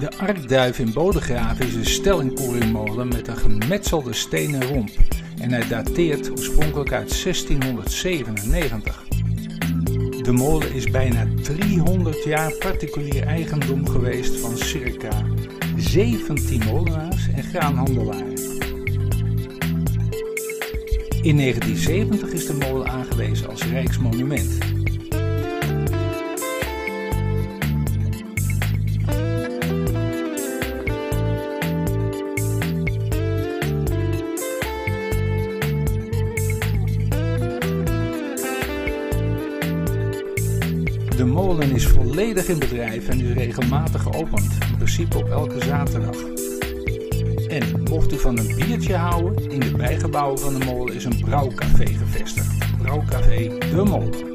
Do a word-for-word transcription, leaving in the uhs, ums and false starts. De Arkduif in Bodegraven is een stellingkorenmolen met een gemetselde stenen romp en hij dateert oorspronkelijk uit zestienhonderdzevenennegentig. De molen is bijna driehonderd jaar particulier eigendom geweest van circa zeventien molenaars en graanhandelaren. In negentienzeventig is de molen aangewezen als Rijksmonument. De molen is volledig in bedrijf en is regelmatig geopend, in principe op elke zaterdag. En mocht u van een biertje houden, in de bijgebouwen van de molen is een brouwcafé gevestigd. Brouwcafé De Molen.